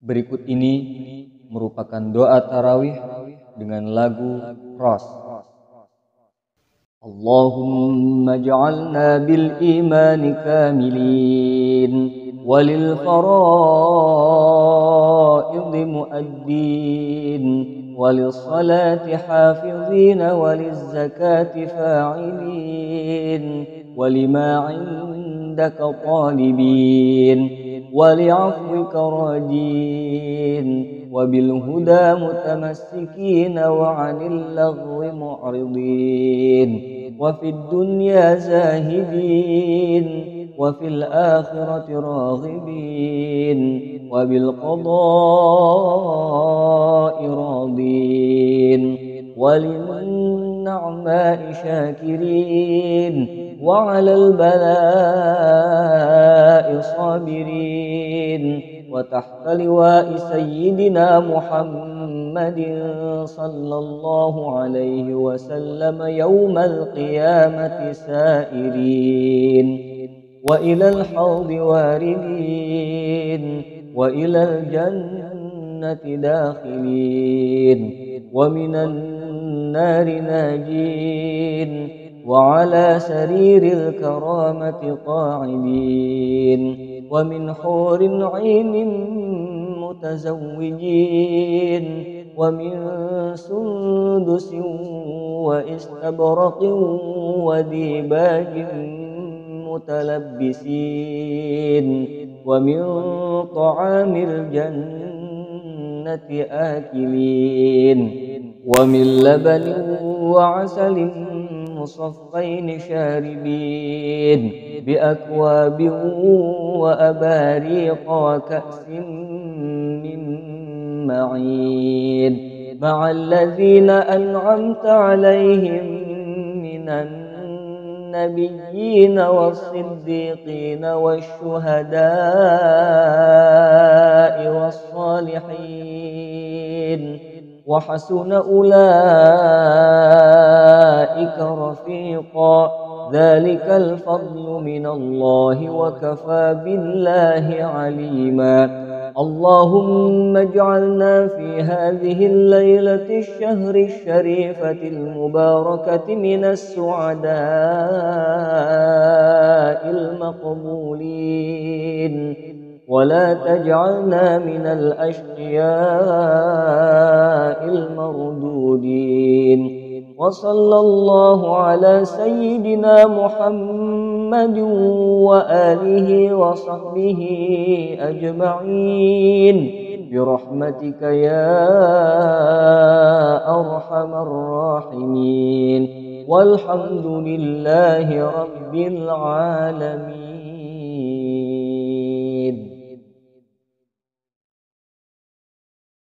Berikut ini merupakan doa tarawih dengan lagu Ras. Allahumma ja'alna bil imani kamilin walil faraidi muaddin walil salati hafizina walil zakati fa'ilin walima indaka talibin ولعفوك راجين وبالهدى متمسكين وعن اللغو معرضين وفي الدنيا زاهدين وفي الآخرة راغبين وبالقضاء راضين وللنعماء شاكرين وعلى البلاء صابرين وتحت لواء سيدنا محمد صلى الله عليه وسلم يوم القيامة سائرين وإلى الحوض واردين وإلى الجنة داخلين ومن النار ناجين وعلى سرير الكرامة قاعدين ومن حور عين متزوجين ومن سندس وإستبرق وديباج متلبسين ومن طعام الجنة آكلين ومن لبن وعسل مصفين شاربين بأكواب وأباريق وكأس من معين مع الذين أنعمت عليهم من النبيين والصديقين والشهداء والصالحين وحسن أولئك رفيقا ذلك الفضل من الله وكفى بالله عليما اللهم اجعلنا في هذه الليلة الشهر الشريفة المباركة من السعداء المقبولين ولا تجعلنا من الأشقياء المردودين وصلى الله على سيدنا محمد وآله وصحبه أجمعين برحمتك يا أرحم الراحمين والحمد لله رب العالمين.